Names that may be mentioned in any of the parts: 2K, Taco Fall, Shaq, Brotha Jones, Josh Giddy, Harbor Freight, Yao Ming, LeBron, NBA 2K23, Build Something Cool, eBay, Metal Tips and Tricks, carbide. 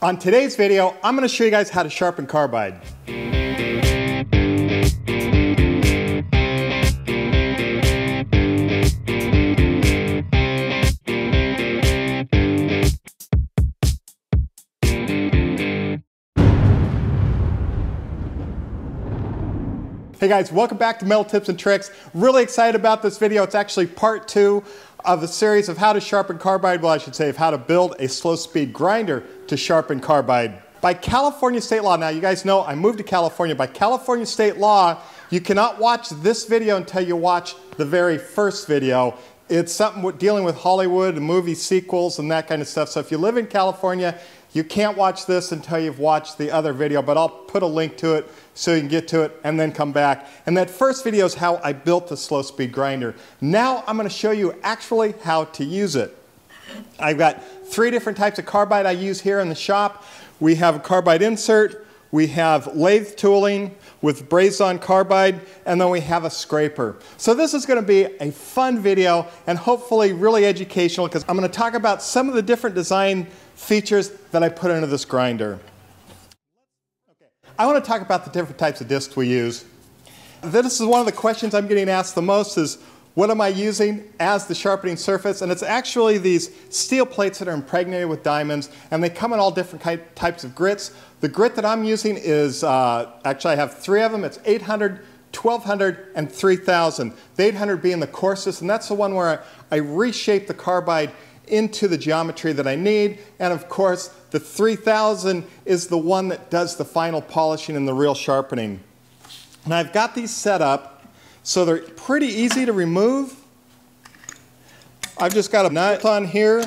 On today's video, I'm going to show you guys how to sharpen carbide. Hey guys, welcome back to Metal Tips and Tricks. Really excited about this video. It's actually part two of a series of how to sharpen carbide, well I should say, of how to build a slow speed grinder to sharpen carbide. By California state law, now you guys know I moved to California, by California state law, you cannot watch this video until you watch the very first video. It's something with dealing with Hollywood and movie sequels and that kind of stuff. So if you live in California, you can't watch this until you've watched the other video, but I'll put a link to it so you can get to it and then come back. And that first video is how I built the slow speed grinder. Now I'm going to show you actually how to use it. I've got three different types of carbide I use here in the shop. We have a carbide insert, we have lathe tooling with brazed-on carbide, and then we have a scraper. So this is going to be a fun video and hopefully really educational because I'm going to talk about some of the different design features that I put into this grinder. I want to talk about the different types of discs we use. This is one of the questions I'm getting asked the most is, what am I using as the sharpening surface? And it's actually these steel plates that are impregnated with diamonds, and they come in all different types of grits. The grit that I'm using is, actually I have three of them. It's 800, 1200, and 3000. The 800 being the coarsest, and that's the one where I reshape the carbide into the geometry that I need, and of course the 3000 is the one that does the final polishing and the real sharpening. And I've got these set up so they're pretty easy to remove. I've just got a nut on here,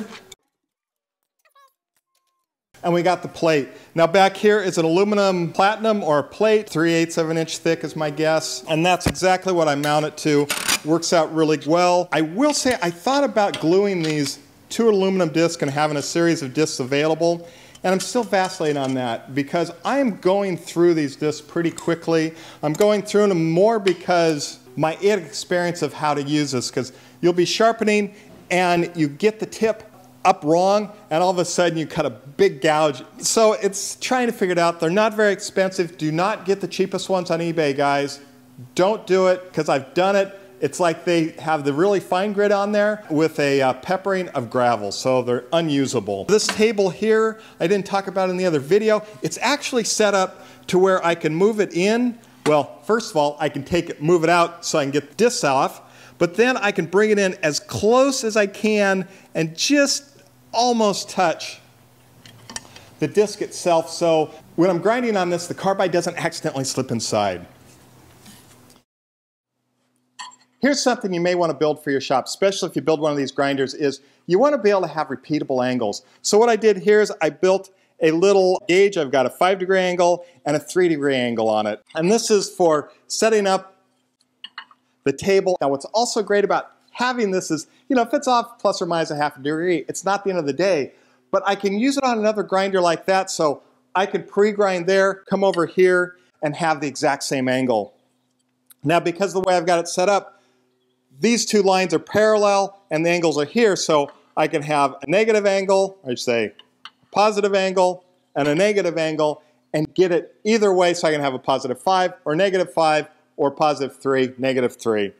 and we got the plate. Now back here is an aluminum platinum or a plate, 3/8 of an inch thick is my guess, and that's exactly what I mount it to. Works out really well. I will say I thought about gluing these to an aluminum disc and having a series of discs available. And I'm still vacillating on that because I am going through these discs pretty quickly. I'm going through them more because my inexperience of how to use this, because you'll be sharpening and you get the tip up wrong and all of a sudden you cut a big gouge. So it's trying to figure it out. They're not very expensive. Do not get the cheapest ones on eBay, guys. Don't do it because I've done it. It's like they have the really fine grit on there with a peppering of gravel, so they're unusable. This table here, I didn't talk about in the other video. It's actually set up to where I can move it in. Well, first of all, I can take it, move it out so I can get the discs off, but then I can bring it in as close as I can and just almost touch the disc itself. So when I'm grinding on this, the carbide doesn't accidentally slip inside. Here's something you may want to build for your shop, especially if you build one of these grinders, is you want to be able to have repeatable angles. So what I did here is I built a little gauge. I've got a 5-degree angle and a 3-degree angle on it. And this is for setting up the table. Now what's also great about having this is, you know, if it's off plus or minus a half a degree, it's not the end of the day. But I can use it on another grinder like that, so I can pre-grind there, come over here, and have the exact same angle. Now because of the way I've got it set up, these two lines are parallel and the angles are here, so I can have a negative angle, I should say a positive angle, and a negative angle, and get it either way, so I can have a positive 5 or negative 5 or positive 3, negative 3.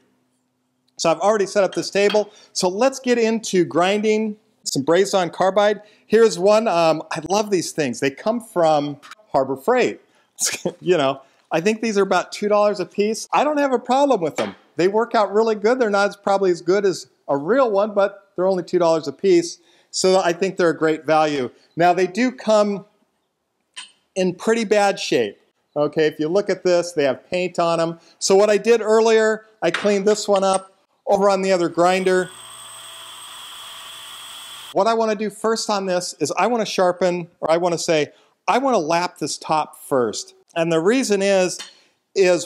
So I've already set up this table, so let's get into grinding some brazed-on carbide. Here's one, I love these things. They come from Harbor Freight. You know, I think these are about $2 a piece. I don't have a problem with them. They work out really good. They're not probably as good as a real one, but they're only $2 a piece, so I think they're a great value. Now they do come in pretty bad shape. Okay, if you look at this, they have paint on them. So what I did earlier, I cleaned this one up over on the other grinder. What I want to do first on this is I want to sharpen, or I want to say, I want to lap this top first. And the reason is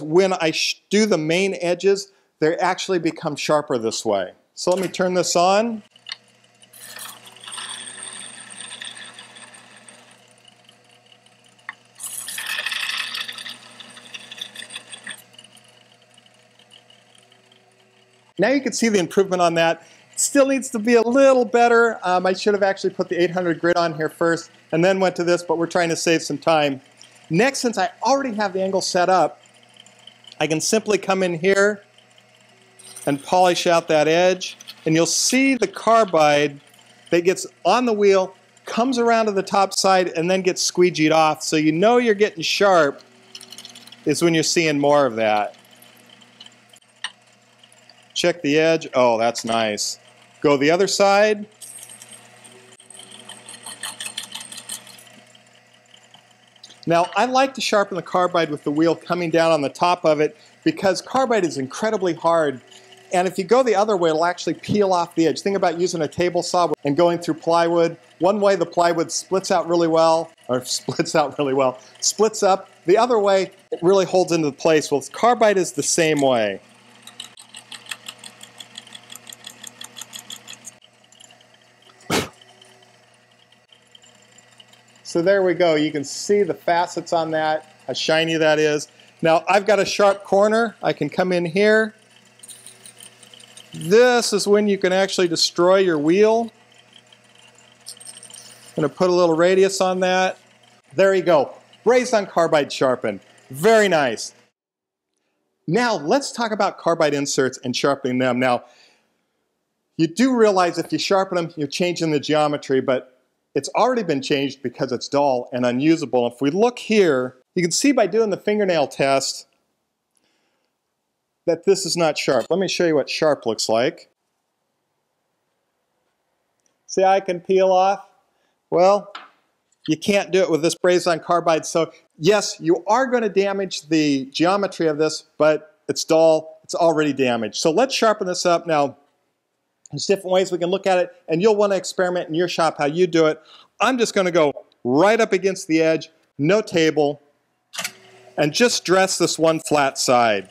when I do the main edges, they actually become sharper this way. So let me turn this on. Now you can see the improvement on that. Still needs to be a little better. I should have actually put the 800 grit on here first and then went to this, but we're trying to save some time. Next, since I already have the angle set up, I can simply come in here and polish out that edge, and you'll see the carbide that gets on the wheel, comes around to the top side, and then gets squeegeed off. So you know you're getting sharp is when you're seeing more of that. Check the edge. Oh, that's nice. Go the other side. Now, I like to sharpen the carbide with the wheel coming down on the top of it because carbide is incredibly hard. And if you go the other way, it'll actually peel off the edge. Think about using a table saw and going through plywood. One way, the plywood splits out really well, splits up. The other way, it really holds into place. Well, carbide is the same way. So there we go. You can see the facets on that, how shiny that is. Now, I've got a sharp corner. I can come in here. This is when you can actually destroy your wheel. I'm going to put a little radius on that. There you go. Brazed on carbide sharpened. Very nice. Now, let's talk about carbide inserts and sharpening them. Now, you do realize if you sharpen them, you're changing the geometry, but it's already been changed because it's dull and unusable. If we look here, you can see by doing the fingernail test that this is not sharp. Let me show you what sharp looks like. See how I can peel off? Well, you can't do it with this brazed on carbide. So yes, you are going to damage the geometry of this, but it's dull, it's already damaged. So let's sharpen this up now. There's different ways we can look at it, and you'll want to experiment in your shop how you do it. I'm just going to go right up against the edge, no table, and just dress this one flat side.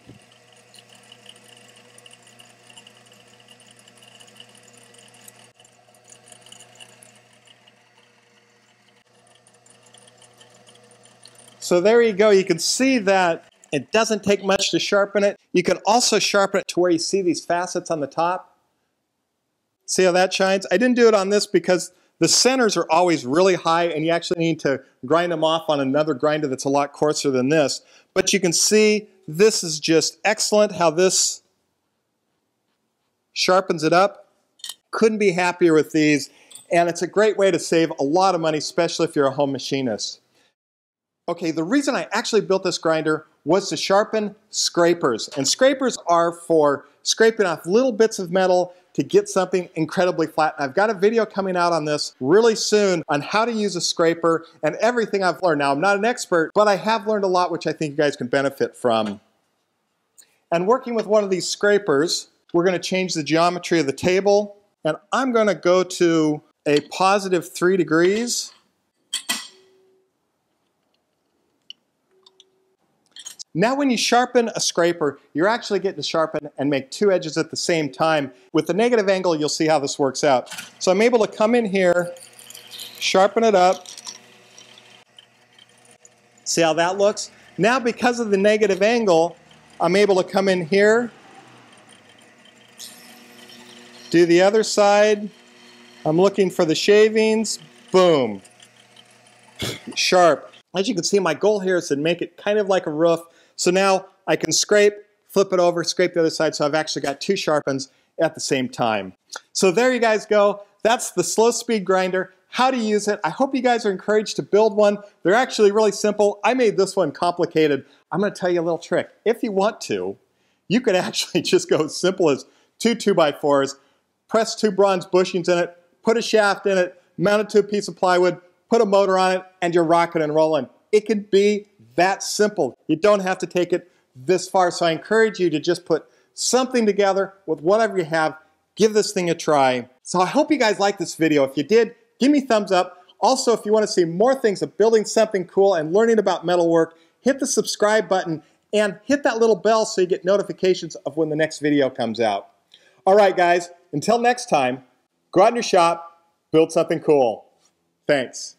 So there you go. You can see that it doesn't take much to sharpen it. You can also sharpen it to where you see these facets on the top. See how that shines? I didn't do it on this because the centers are always really high and you actually need to grind them off on another grinder that's a lot coarser than this. But you can see this is just excellent how this sharpens it up. Couldn't be happier with these, and it's a great way to save a lot of money, especially if you're a home machinist. Okay, the reason I actually built this grinder was to sharpen scrapers, and scrapers are for scraping off little bits of metal to get something incredibly flat. I've got a video coming out on this really soon on how to use a scraper and everything I've learned. Now, I'm not an expert, but I have learned a lot, which I think you guys can benefit from. And working with one of these scrapers, we're gonna change the geometry of the table, and I'm gonna go to a positive 3 degrees. Now when you sharpen a scraper, you're actually getting to sharpen and make two edges at the same time. With the negative angle, you'll see how this works out. So I'm able to come in here, sharpen it up. See how that looks? Now because of the negative angle, I'm able to come in here, do the other side. I'm looking for the shavings. Boom. Sharp. As you can see, my goal here is to make it kind of like a roof. So now I can scrape, flip it over, scrape the other side, so I've actually got two sharpens at the same time. So there you guys go. That's the slow speed grinder, how to use it. I hope you guys are encouraged to build one. They're actually really simple. I made this one complicated. I'm gonna tell you a little trick. If you want to, you could actually just go as simple as two 2x4s, press two bronze bushings in it, put a shaft in it, mount it to a piece of plywood, put a motor on it, and you're rocking and rolling. It can be that simple. You don't have to take it this far, so I encourage you to just put something together with whatever you have. Give this thing a try. So I hope you guys liked this video. If you did, give me a thumbs up. Also, if you want to see more things of building something cool and learning about metalwork, hit the subscribe button and hit that little bell so you get notifications of when the next video comes out. All right, guys, until next time, go out in your shop, build something cool. Thanks.